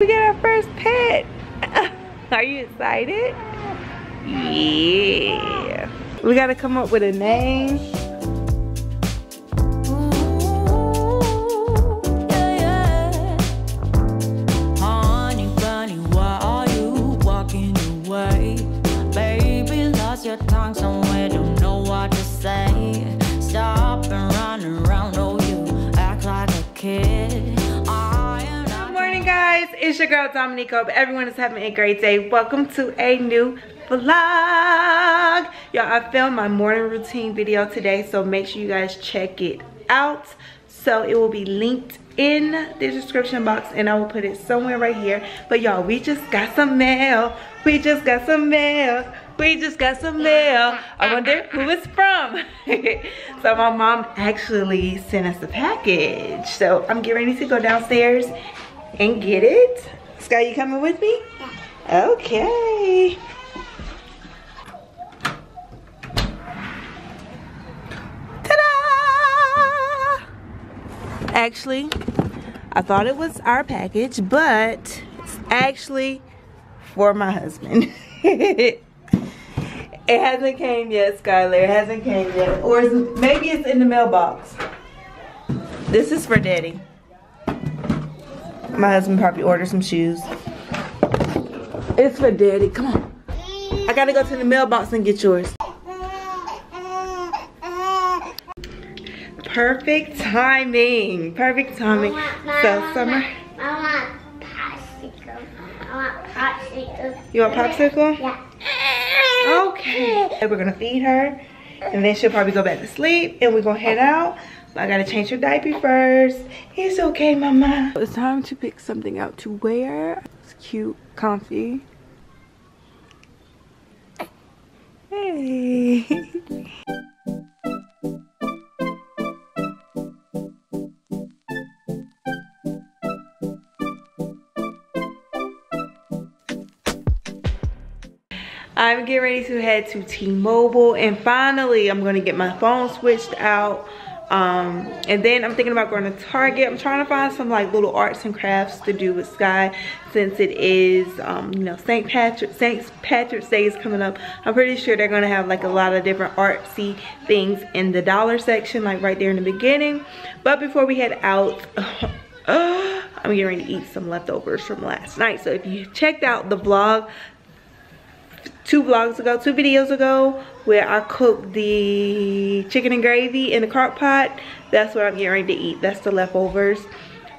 We got our first pet. Are you excited? Yeah. We gotta come up with a name. Honey bunny, why are you walking away? Baby, lost your tongue somewhere, don't know what to say. Stop and run around, oh you act like a kid. It's your girl Dominique. Hope everyone is having a great day. Welcome to a new vlog. Y'all, I filmed my morning routine video today, so make sure you guys check it out. So it will be linked in the description box and I will put it somewhere right here. But y'all, we just got some mail. We just got some mail. We just got some mail. I wonder who it's from. So my mom actually sent us a package. So I'm getting ready to go downstairs and get it. Sky, you coming with me? Yeah. Okay. Ta-da! Actually, I thought it was our package, but it's actually for my husband. It hasn't came yet, Skylar. It hasn't came yet. Or maybe it's in the mailbox. This is for Daddy. My husband probably ordered some shoes. It's for Daddy. Come on. I gotta go to the mailbox and get yours. Perfect timing. Perfect timing. So, Summer. I want popsicle. You want popsicle? Yeah. Okay. We're gonna feed her, and then she'll probably go back to sleep, and we're gonna head out. I gotta change her diaper first. It's okay, Mama. It's time to pick something out to wear. It's cute, comfy. Hey. I'm getting ready to head to T-Mobile, and finally I'm gonna get my phone switched out. And then I'm thinking about going to Target. I'm trying to find some like little arts and crafts to do with Sky, since it is you know, St. Patrick's Day is coming up. I'm pretty sure they're gonna have like a lot of different artsy things in the dollar section, like right there in the beginning. But before we head out, I'm getting ready to eat some leftovers from last night. So if you checked out the vlog two videos ago where I cooked the chicken and gravy in the crock pot, that's what I'm getting ready to eat. That's the leftovers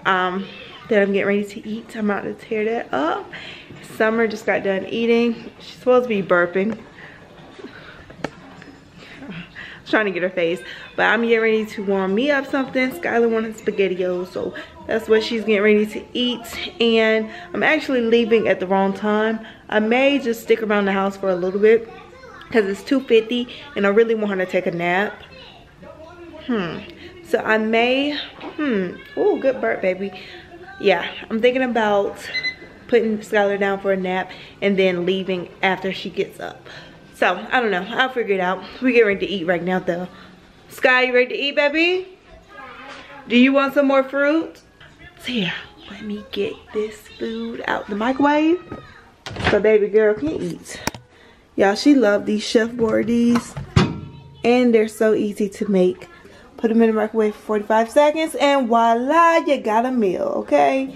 that I'm getting ready to eat. I'm about to tear that up. Summer just got done eating. She's supposed to be burping. I'm trying to get her face, but I'm getting ready to warm me up something. Skylar wanted SpaghettiOs, so that's what she's getting ready to eat. And I'm actually leaving at the wrong time. I may just stick around the house for a little bit because it's 2:50 and I really want her to take a nap. So I may, oh, good burp, baby. Yeah, I'm thinking about putting Skylar down for a nap and then leaving after she gets up. So I don't know, I'll figure it out. We're getting ready to eat right now though. Sky, you ready to eat, baby? Do you want some more fruit? So yeah, let me get this food out the microwave. So baby girl can eat. Y'all, she loved these Chef Boardies, and they're so easy to make. Put them in the microwave for 45 seconds and voila, you got a meal, okay?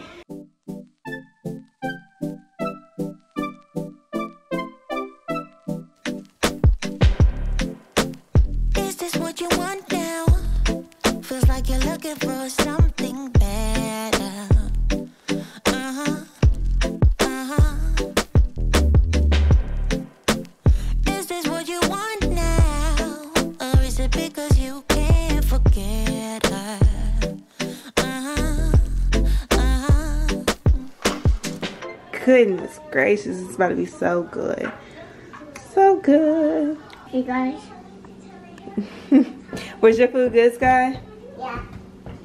Is this what you want now? Feels like you're looking for something better. Goodness gracious, it's about to be so good. So good. Hey guys. Was your food good, Sky? Yeah.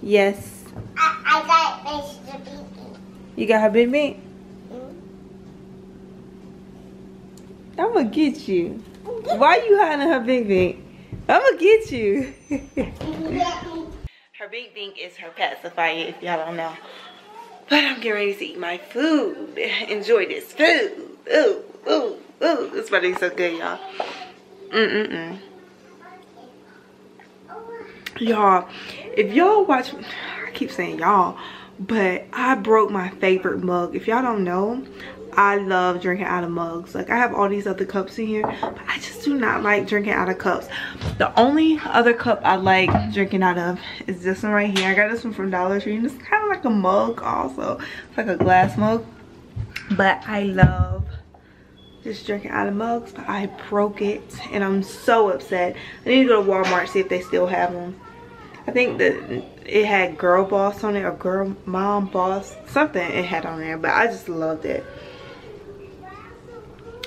Yes. I got her big meat. You got her big meat? I'm gonna get you. Why are you hiding her big meat? I'm gonna get you. Her big meat is her pacifier, if y'all don't know. But I'm getting ready to eat my food. Enjoy this food. Ooh, ooh, ooh. This butter is so good, y'all. Y'all, if y'all watch, I keep saying y'all, but I broke my favorite mug. If y'all don't know, I love drinking out of mugs. Like, I have all these other cups in here, but I just do not like drinking out of cups. The only other cup I like drinking out of is this one right here. I got this one from Dollar Tree, and it's kind of like a mug also. It's like a glass mug, but I love just drinking out of mugs. But I broke it, and I'm so upset. I need to go to Walmart, see if they still have them. I think that it had Girl Boss on it, or Girl Mom Boss, something it had on there, but I just loved it.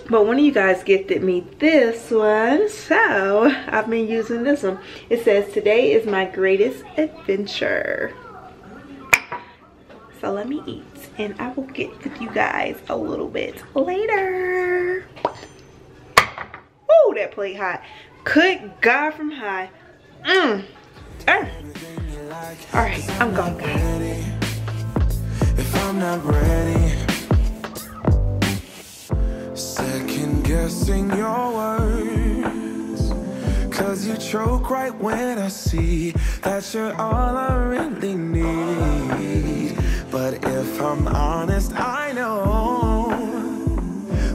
But one of you guys gifted me this one, so I've been using this one. It says, "Today is my greatest adventure." So let me eat, and I will get with you guys a little bit later. Oh, that plate hot. Good God from high. All right, I'm gone, guys. If I'm not ready, second guessing your words, cause you choke right when I see that you're all I really need. But if I'm honest, I know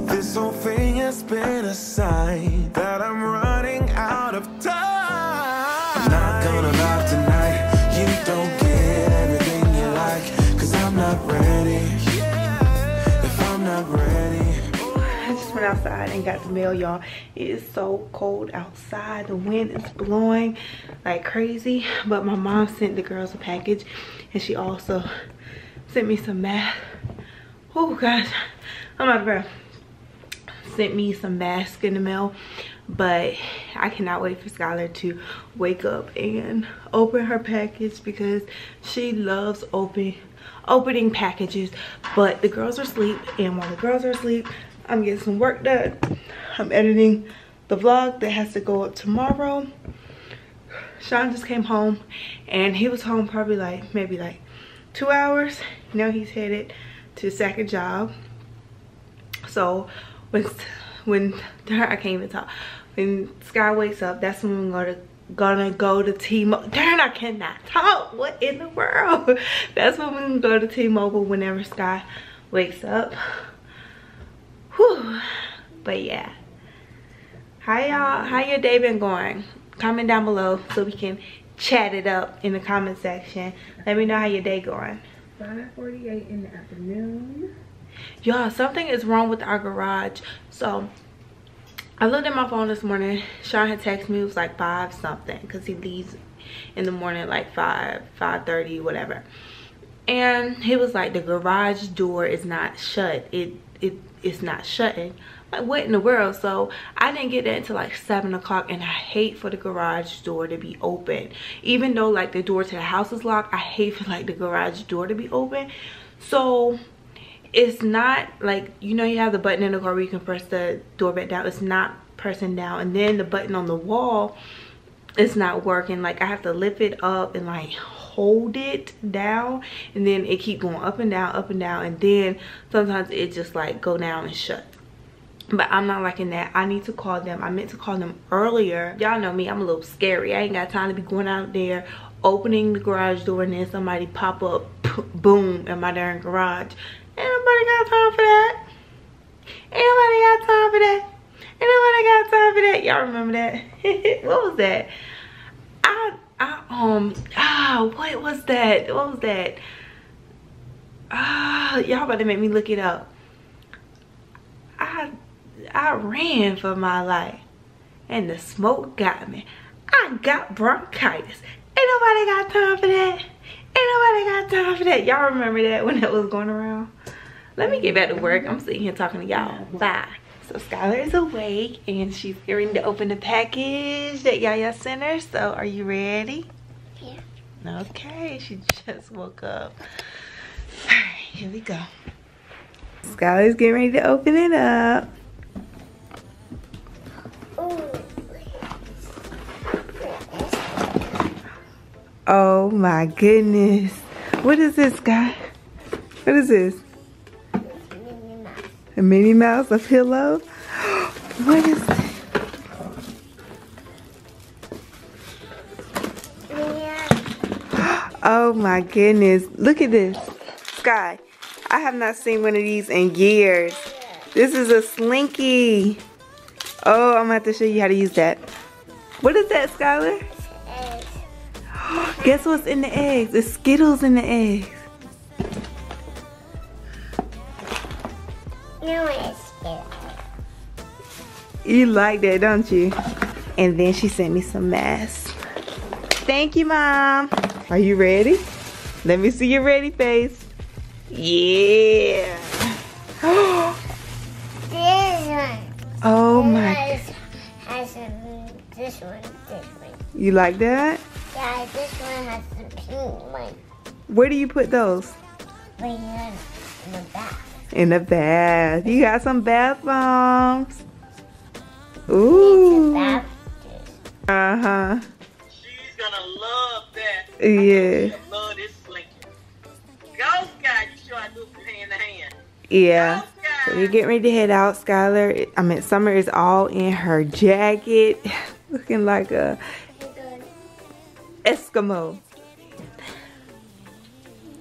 this whole thing has been a sign that I'm running out of time. I'm not gonna lie tonight, you don't get everything you like, cause I'm not ready. If I'm not ready. Went outside and got the mail, y'all. It is so cold outside. The wind is blowing like crazy, but my mom sent the girls a package, and she also sent me some masks. Oh gosh, I'm out of breath. Sent me some masks in the mail, but I cannot wait for Skylar to wake up and open her package, because she loves opening packages. But the girls are asleep, and while the girls are asleep, I'm getting some work done. I'm editing the vlog that has to go up tomorrow. Sean just came home, and he was home probably like maybe like 2 hours. Now he's headed to his second job. So when Sky wakes up, that's when we're gonna go to T-Mobile. Darn, I cannot talk. What in the world? That's when we're gonna go to T-Mobile whenever Sky wakes up. Whew. But yeah, how your day been going? Comment down below so we can chat it up in the comment section. Let me know how your day going. 5:48 in the afternoon. Y'all, something is wrong with our garage. So I looked at my phone this morning. Sean had texted me. It was like 5 something, because he leaves in the morning like 5, 5:30, whatever. And he was like, the garage door is not shut. It's not shutting. Like, what in the world? So I didn't get that until like 7 o'clock, and I hate for the garage door to be open. Even though like the door to the house is locked, I hate for like the garage door to be open. So it's not like, you know, you have the button in the car where you can press the door back down. It's not pressing down, and then the button on the wall is not working. Like, I have to lift it up and like hold it down, and then it keep going up and down, up and down, and then sometimes it just like go down and shut. But I'm not liking that. I need to call them. I meant to call them earlier. Y'all know me, I'm a little scary. I ain't got time to be going out there opening the garage door and then somebody pop up, boom, in my darn garage. Ain't nobody got time for that. Ain't nobody got time for that. Ain't nobody got time for that. Y'all remember that? What was that? What was that? What was that? Y'all about to make me look it up. I ran for my life, and the smoke got me. I got bronchitis. Ain't nobody got time for that. Ain't nobody got time for that. Y'all remember that when that was going around? Let me get back to work. I'm sitting here talking to y'all. Bye. So Skylar is awake, and she's getting to open the package that Yaya sent her. So are you ready? Yeah. Okay, she just woke up. All right, here we go. Skylar's getting ready to open it up. Oh my goodness. What is this, Sky? What is this? Minnie Mouse. A Minnie Mouse, a pillow? What is this? Oh my goodness, look at this. Sky, I have not seen one of these in years. This is a slinky. Oh, I'm gonna have to show you how to use that. What is that, Skylar? Eggs. Guess what's in the eggs? It's Skittles in the eggs. No, it's Skittles. You like that, don't you? And then she sent me some masks. Thank you, Mom. Are you ready? Let me see your ready face. Yeah. This one. Oh my. This one. You like that? Yeah, this one has the pink one. Where do you put those? Right here in the bath. In the bath. You got some bath bombs. Ooh. Uh-huh. She's gonna love that. Yeah. I love this slinky. Go, Sky. You sure I do from hand to hand. Yeah. Go, Sky. So we're getting ready to head out, Skylar. I mean, Summer is all in her jacket. Looking like a Eskimo.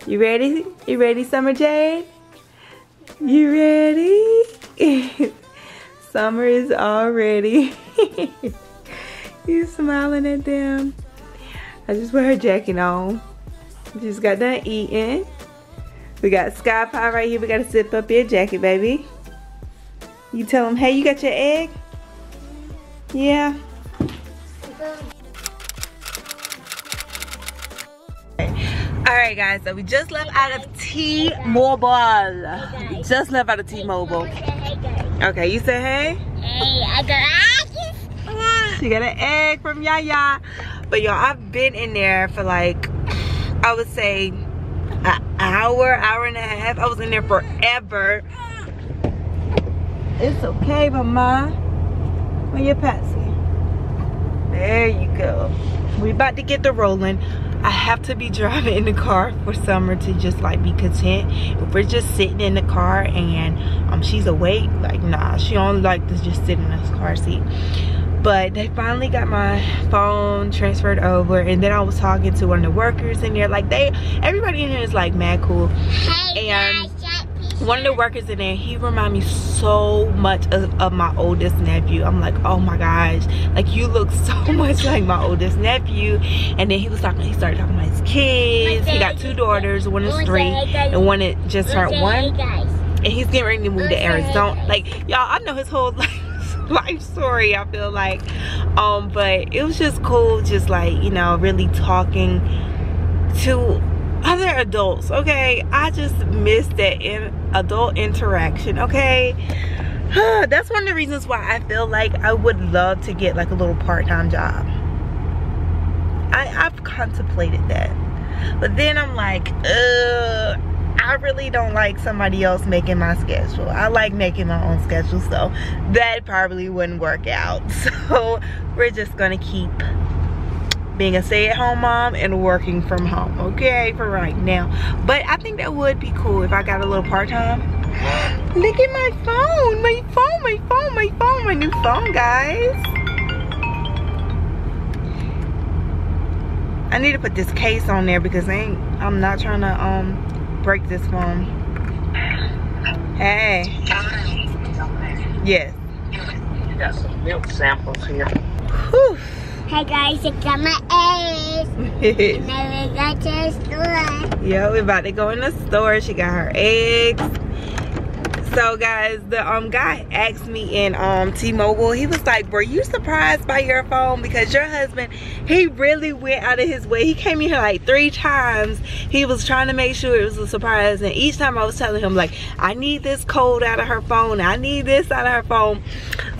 You ready? You ready, Summer Jade? You ready? Summer is all ready. You smiling at them. I just put her jacket on. Just got done eating. We got Sky Pie right here. We gotta zip up your jacket, baby. You tell them, hey, you got your egg? Yeah. Alright guys, so we just left out of T-Mobile. Just left out of T-Mobile. Okay, you say hey? Hey, I got egg. She got an egg from Yaya. But y'all, I've been in there for like, I would say an hour, hour and a half. I was in there forever. It's okay, Mama. Where your Patsy? There you go. We about to get the rolling. I have to be driving in the car for Summer to just like be content. If we're just sitting in the car and she's awake, like nah, she don't like to just sit in this car seat. But they finally got my phone transferred over, and then I was talking to one of the workers in there. Like everybody in here is like mad cool. Hey, and one of the workers in there, he reminded me so much of my oldest nephew. I'm like, oh my gosh, like you look so much like my oldest nephew. And then he started talking about his kids. He got two daughters, one is 3 and one that just turned 1. And he's getting ready to move to Arizona. Like y'all, I know his whole life story, I feel like. But it was just cool, just like, you know, really talking to other adults, okay? I just miss that adult interaction, okay? That's one of the reasons why I feel like I would love to get like a little part-time job. I've contemplated that. But then I'm like, I really don't like somebody else making my schedule. I like making my own schedule, so that probably wouldn't work out. So we're just gonna keep being a stay-at-home mom and working from home, okay, for right now. But I think that would be cool if I got a little part-time. Look at my phone, my new phone, guys. I need to put this case on there because I'm not trying to break this phone. Hey. Yes. You got some milk samples here. Whew. Hey guys, I got my eggs. And then we got to the store. Yeah, we're about to go in the store. She got her eggs. So guys, the guy asked me in T-Mobile. He was like, were you surprised by your phone? Because your husband, he really went out of his way. He came in here like 3 times. He was trying to make sure it was a surprise. And each time I was telling him like, I need this code out of her phone. I need this out of her phone.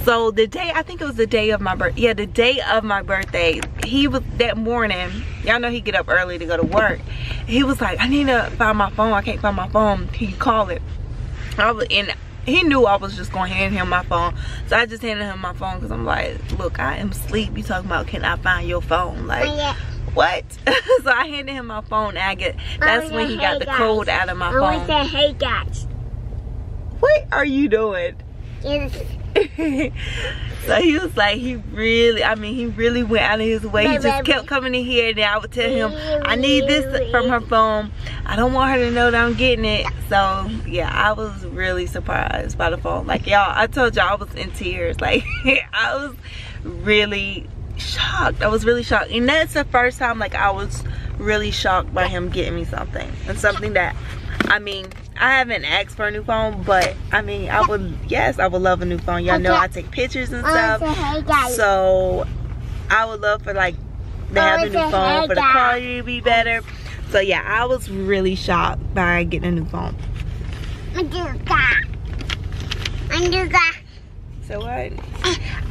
So the day, I think it was the day of my birthday. Yeah, the day of my birthday, he was, that morning, y'all know he get up early to go to work. He was like, I need to find my phone. I can't find my phone. He called it. He knew I was just gonna hand him my phone. So I just handed him my phone because I'm like, look, I am asleep. You talking about, can I find your phone? Like, What? So I handed him my phone. That's when he got the code out of my phone. I want to say, hey guys. What are you doing? Yes. So he was like, he really went out of his way. He just kept coming in here, and then I would tell him, I need this from her phone. I don't want her to know that I'm getting it. So yeah, I was really surprised by the phone. Like y'all, I told y'all I was in tears. Like I was really shocked. I was really shocked. And that's the first time like I was really shocked by him getting me something. And something that, I mean, I haven't asked for a new phone, but I mean, I would love a new phone. Y'all know I take pictures and stuff. So I would love for like to have a new phone for the quality to be better. So yeah, I was really shocked by getting a new phone. So what?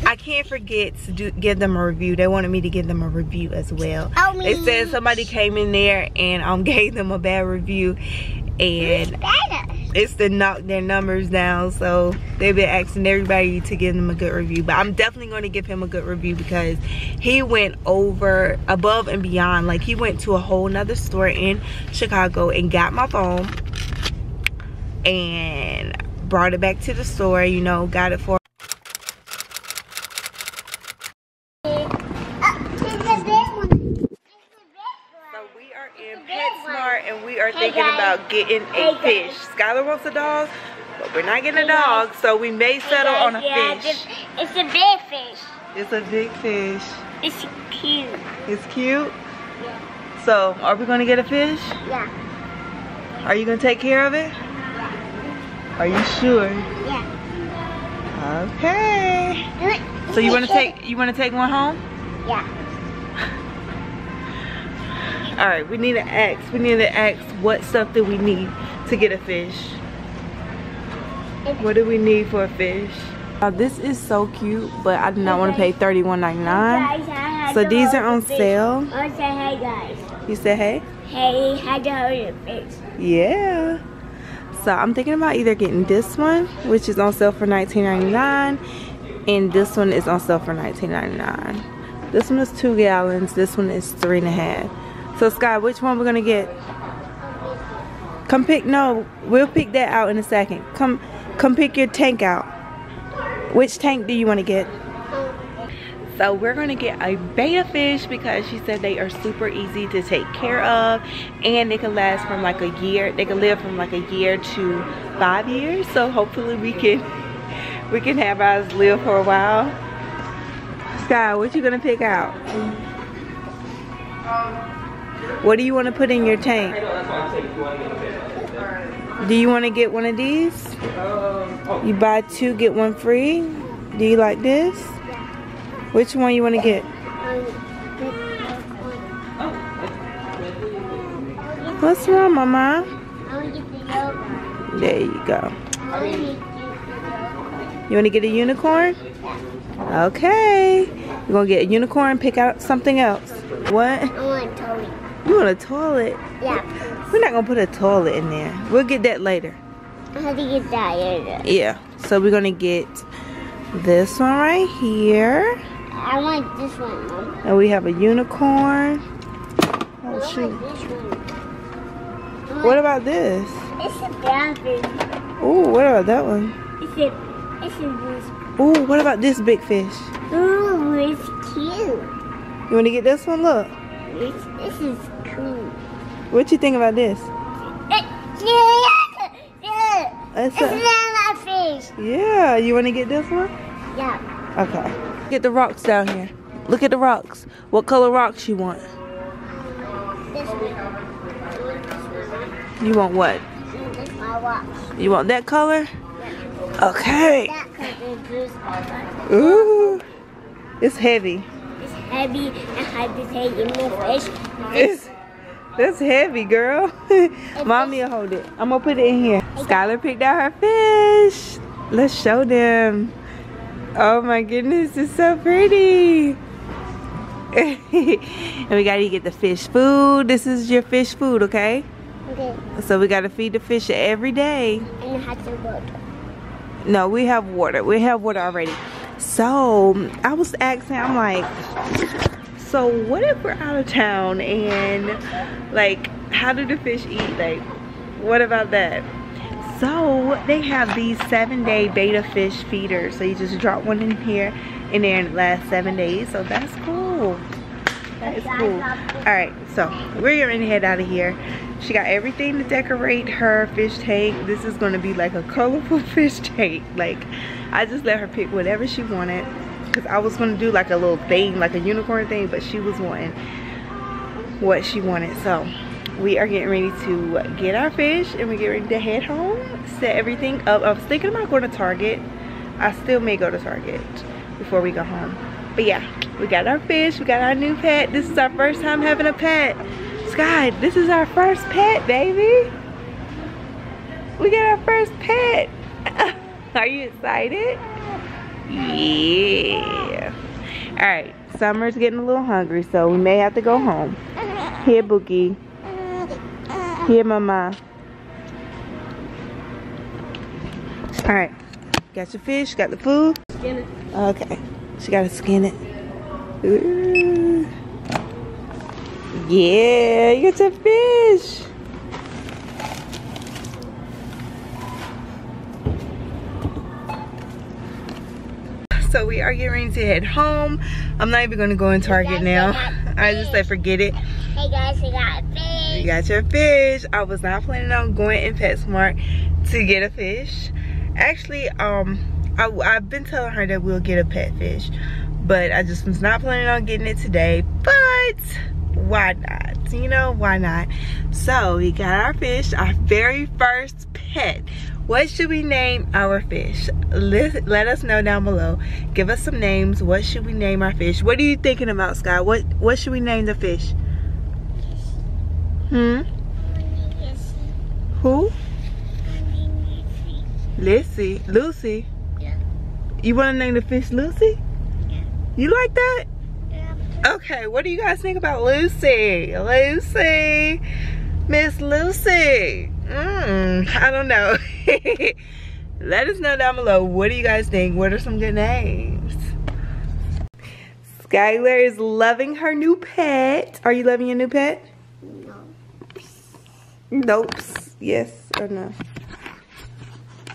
I can't forget to give them a review. They wanted me to give them a review as well. They said somebody came in there and gave them a bad review, and it's to knock their numbers down. So they've been asking everybody to give them a good review, but I'm definitely going to give him a good review because he went above and beyond. Like he went to a whole nother store in Chicago and got my phone and brought it back to the store, you know, got it for getting a fish. Skylar wants a dog, but we're not getting a dog, so we may settle on a fish. It's a big fish. It's a big fish. It's cute. It's cute? Yeah. So, are we going to get a fish? Yeah. Are you going to take care of it? Yeah. Are you sure? Yeah. Okay. So you want to take one home? Yeah. All right, we need to ask what stuff do we need to get a fish? What do we need for a fish? This is so cute, but I do not want to pay $31.99. So these are on sale. I said hey guys. You said hey? Hey, I got a fish. Yeah. So I'm thinking about either getting this one, which is on sale for $19.99, and this one is on sale for $19.99. This one is 2 gallons, this one is 3.5. So Sky, which one we're gonna get? Come pick. No, we'll pick that out in a second. Come pick your tank out. Which tank do you want to get? So we're gonna get a betta fish because she said they are super easy to take care of, and they can last from like a year. They can live from like a year to 5 years. So hopefully we can have ours live for a while. Sky, what you gonna pick out? What do you want to put in your tank? Do you want to get one of these? You buy 2, get 1 free. Do you like this? Which one you want to get? What's wrong, Mama? There you go. You want to get a unicorn? Okay. You're going to get a unicorn, pick out something else. What? You want a toilet? Yeah. We're not going to put a toilet in there. We'll get that later. I have to get that later. Yeah. So we're going to get this one right here. I want this one. Mom. And we have a unicorn. Oh, shoot. What about this? It's a big fish. Ooh, what about that one? It's a ooh, what about this big fish? Ooh, it's cute. You want to get this one? Look. This is cool. What you think about this? It's not my fish. Yeah, you want to get this one? Yeah. Okay. Get the rocks down here. Look at the rocks. What color rocks you want? This one. You want what? This is my rocks. You want that color? Yeah. Okay. That color. Ooh. It's heavy. Heavy and hard to take in the fish. That's heavy, girl. Mommy will hold it. I'm gonna put it in here. Skylar picked out her fish. Let's show them. Oh my goodness, it's so pretty. And we gotta get the fish food. This is your fish food, okay? Okay. So we gotta feed the fish every day. And it has some water. No, we have water. We have water already. So I was asking, I'm like, So what if we're out of town and like, how do the fish eat? Like, what about that? So they have these 7-day betta fish feeders. So you just drop one in here and they're in the last 7 days. So that's cool. That is cool. Alright, so we're gonna head out of here. She got everything to decorate her fish tank. This is gonna be like a colorful fish tank. Like, I just let her pick whatever she wanted. Cause I was gonna do like a little thing, like a unicorn thing, but she was wanting what she wanted. So we are getting ready to get our fish and we get ready to head home, set everything up. I was thinking about going to Target. I still may go to Target before we go home. But yeah, we got our fish, we got our new pet. This is our first time having a pet. Sky, this is our first pet, baby. We got our first pet. Are you excited? Yeah. Alright, Summer's getting a little hungry, so we may have to go home. Here, Boogie. Here, Mama. Alright, got your fish, got the food. Skin it. Okay, she gotta skin it. Ooh. Yeah, you got your fish. So we are getting ready to head home. I'm not even gonna go in Target now. I just like forget it. Hey guys, we got a fish. You got your fish. I was not planning on going in PetSmart to get a fish. Actually, I've been telling her that we'll get a pet fish, but I just was not planning on getting it today. But why not? You know, why not? So we got our fish, our very first pet. What should we name our fish? Let us know down below. Give us some names. What should we name our fish? What are you thinking about, Sky? What should we name the fish? Hmm? Who? Lucy. Lucy? Yeah. You want to name the fish Lucy? Yeah. You like that? Yeah. Okay, what do you guys think about Lucy? Lucy. Miss Lucy. I don't know. Let us know down below. What do you guys think? What are some good names? Skylar is loving her new pet. Are you loving your new pet? No. Nope. Yes or no?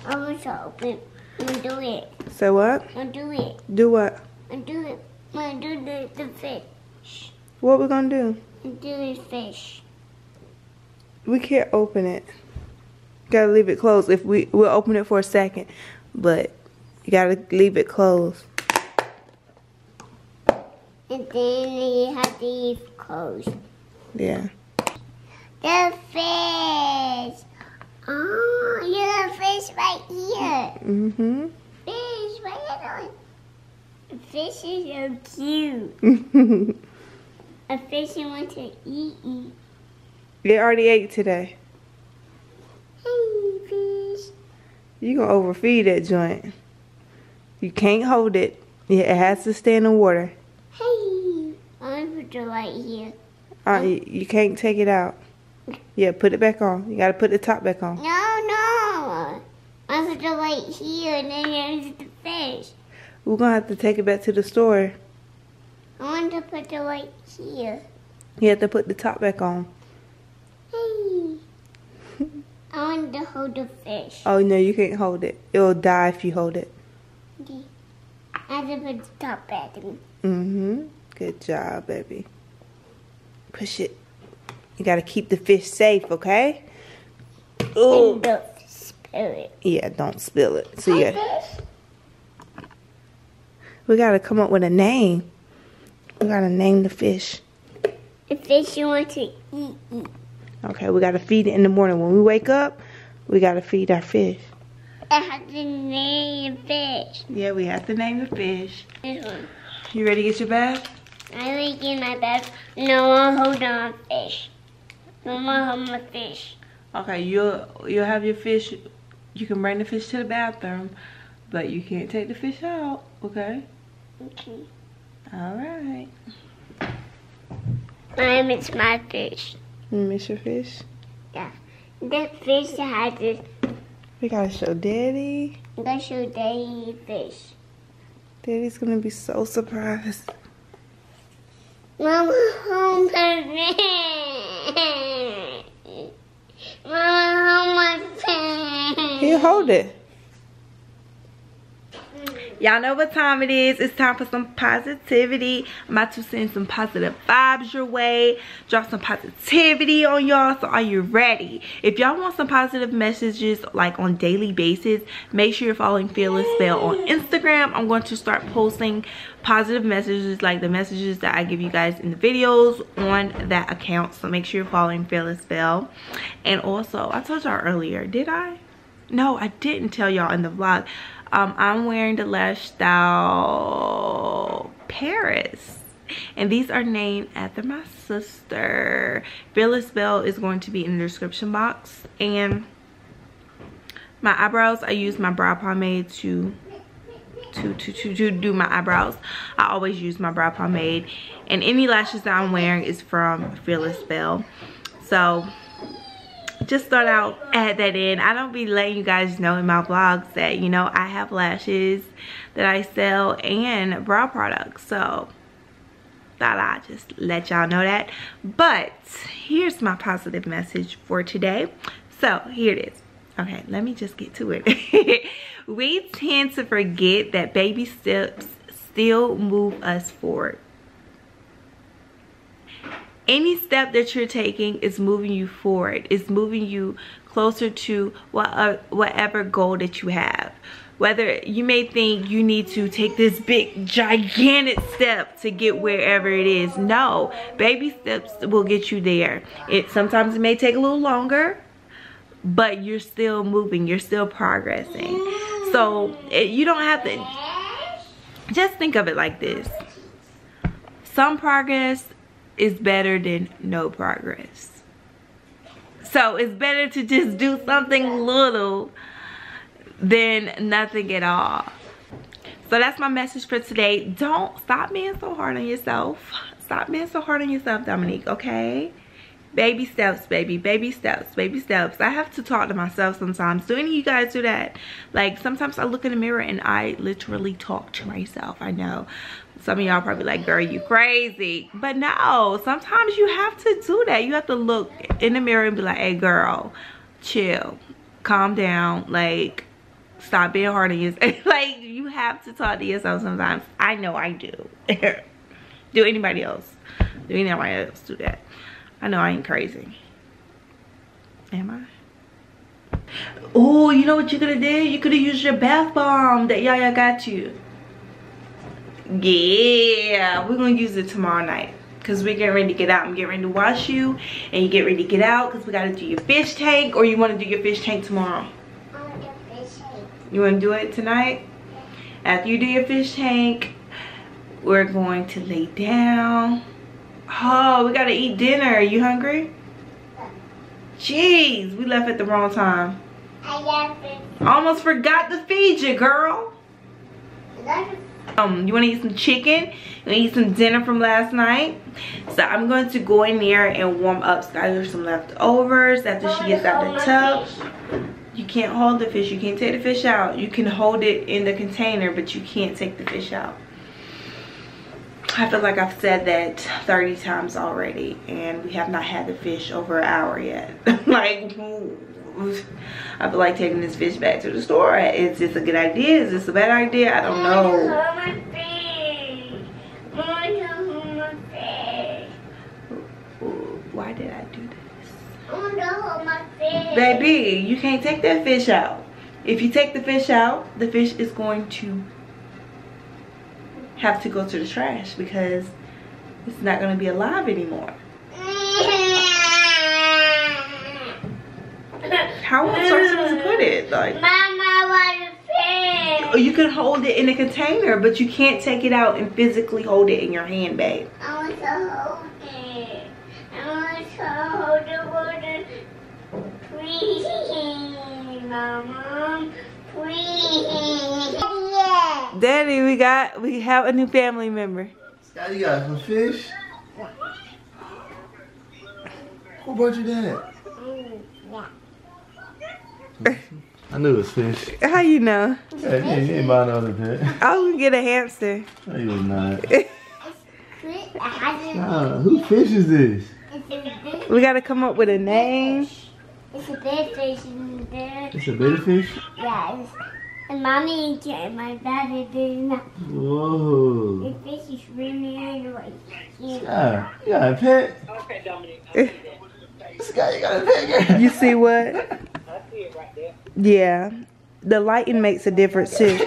I'm going to open. I'm going to do it. Say what? I'm going to do it. Do what? I'm going to do it. I'm going to do the fish. What we going to do? I'm going to do the fish. We can't open it. Gotta leave it closed. If we'll open it for a second, but you gotta leave it closed. And then you have to leave it closed. Yeah. The fish. Oh, you have fish right here. Mm-hmm. Fish, right here. Fish is so cute. A fish you want to eat. They already ate today. Hey, fish. You gonna overfeed that joint. You can't hold it. Yeah, it has to stay in the water. Hey, I'm gonna put it right here. You can't take it out. Yeah, put it back on. You gotta put the top back on. No, no. I'm gonna put it right here, and then there's the fish. We're gonna have to take it back to the store. I want to put it right here. You have to put the top back on. I want to hold the fish. Oh no, you can't hold it. It'll die if you hold it. Okay. I have to put the top back in. Mm-hmm. Good job, baby. Push it. You gotta keep the fish safe, okay? Oh. And don't spill it. Yeah, don't spill it. So yeah. We gotta come up with a name. We gotta name the fish. The fish you want to eat. Okay, we gotta feed it in the morning. When we wake up, we gotta feed our fish. I have to name the fish. Yeah, we have to name the fish. This one. You ready to get your bath? I'm ready to get my bath. No one hold on fish. No one hold my fish. Okay, you'll have your fish. You can bring the fish to the bathroom, but you can't take the fish out, okay? Okay. Alright. I miss my fish. You miss your fish? Yeah. The fish has this. We gotta show Daddy. We gotta show Daddy fish. Daddy's gonna be so surprised. Mama, hold my pen. Mama, hold my pen. You hold it. Y'all know what time it is. It's time for some positivity. I'm about to send some positive vibes your way. Drop some positivity on y'all. So are you ready? If y'all want some positive messages like on daily basis, make sure you're following Fearless Belle on Instagram. I'm going to start posting positive messages like the messages that I give you guys in the videos on that account. So make sure you're following Fearless Belle. And also, I told y'all earlier, did I? No, I didn't tell y'all in the vlog. I'm wearing the lash style Paris, and these are named after my sister. Fearless Belle is going to be in the description box. And my eyebrows, I use my brow pomade to do my eyebrows. I always use my brow pomade, and any lashes that I'm wearing is from Fearless Belle. So just thought I'll add that in. I don't be letting you guys know in my vlogs that, you know, I have lashes that I sell and brow products. So thought I'd just let y'all know that. But here's my positive message for today. So here it is. Okay, let me just get to it. We tend to forget that baby steps still move us forward. Any step that you're taking is moving you forward. It's moving you closer to whatever goal that you have. Whether you may think you need to take this big, gigantic step to get wherever it is. No, baby steps will get you there. Sometimes it may take a little longer, but you're still moving. You're still progressing. So you don't have to, just think of it like this. Some progress is better than no progress. So it's better to just do something little than nothing at all. So that's my message for today. Don't stop being so hard on yourself. Stop being so hard on yourself, Dominique, okay? Baby steps, baby. Baby steps, baby steps. I have to talk to myself sometimes. Do any of you guys do that? Like, sometimes I look in the mirror and I literally talk to myself. I know some of y'all probably like, girl, you crazy. But no, sometimes you have to do that. You have to look in the mirror and be like, hey, girl, chill. Calm down. Like, stop being hard on yourself. Like, you have to talk to yourself sometimes. I know I do. Do anybody else? Do anybody else do that? I know I ain't crazy. Am I? Oh, you know what you could have did? You could have used your bath bomb that Yaya got you. Yeah, we're going to use it tomorrow night. Because we're getting ready to get out. I'm getting ready to wash you. And you get ready to get out because we got to do your fish tank. Or you want to do your fish tank tomorrow? I want to do fish tank. You want to do it tonight? After you do your fish tank, we're going to lay down. Oh, we gotta eat dinner. Are you hungry? Jeez, we left at the wrong time. I left it. Almost forgot to feed you, girl. You wanna eat some chicken? You wanna eat some dinner from last night? So I'm going to go in there and warm up Skylar some leftovers after she gets out the tub. You can't hold the fish. You can't take the fish out. You can hold it in the container, but you can't take the fish out. I feel like I've said that 30 times already, and we have not had the fish over an hour yet. Like, I feel like taking this fish back to the store. Is this a good idea? Is this a bad idea? I don't know. Why did I do this? I want to hold my fish. Baby, you can't take that fish out. If you take the fish out, the fish is going to have to go to the trash because it's not going to be alive anymore. How else are you supposed to put it? Like, Mama, I want a fish. You can hold it in a container, but you can't take it out and physically hold it in your hand, babe. I want to hold it. I want to hold the water. Please, Mama. Please. Daddy, we have a new family member. Scotty, you got some fish? Who brought you that? I knew it was fish. How you know? Yeah, you ain't buying another pet. I was gonna get a hamster. No, you was not. Who fish is this? We gotta come up with a name. It's a big fish in there. It's a big fish? Yeah. And mommy and Cat and my dad are doing that. Whoa. The fish is really annoying. Yeah. You got a pet? Okay, Dominic. Sky, you got a pet. You see what? I see it right there. Yeah. The lighting makes a difference too.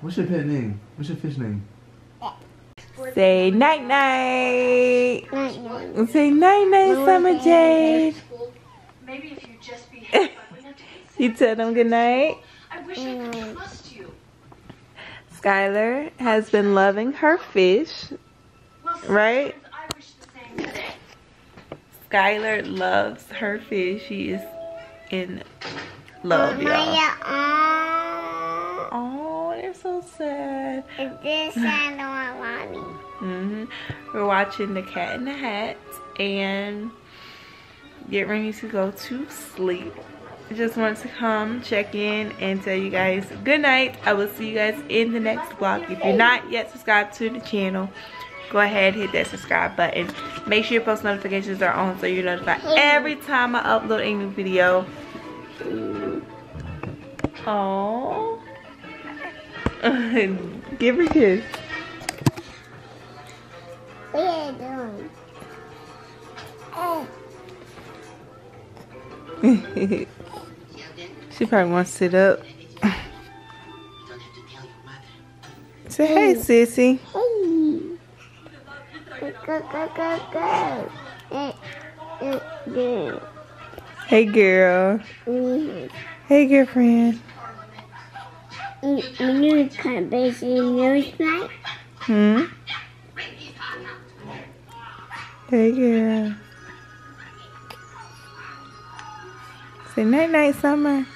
What's your pet name? What's your fish name? Say night night. Night night. Say night night, Summer Jade. Maybe if you just be happy, you tell them good night. I wish I could trust you. Skylar has been loving her fish, right? I wish the same thing. Skylar loves her fish. She is in love, y'all. So sad. Is this sad on mommy? We're watching The Cat in the Hat and get ready to go to sleep. I just wanted to come check in and tell you guys good night. I will see you guys in the next vlog. If you're not yet subscribed to the channel, go ahead, hit that subscribe button. Make sure your post notifications are on so you're notified every time I upload a new video. Oh. Give her a kiss. What are you doing? Oh. She probably wants to sit up. Say hey, sissy. Hey. Go, go, go, go. Hey, girl. Hey, girlfriend. You knew it's kind of busy, you know it's night? Hey, girl. Say night-night, Summer.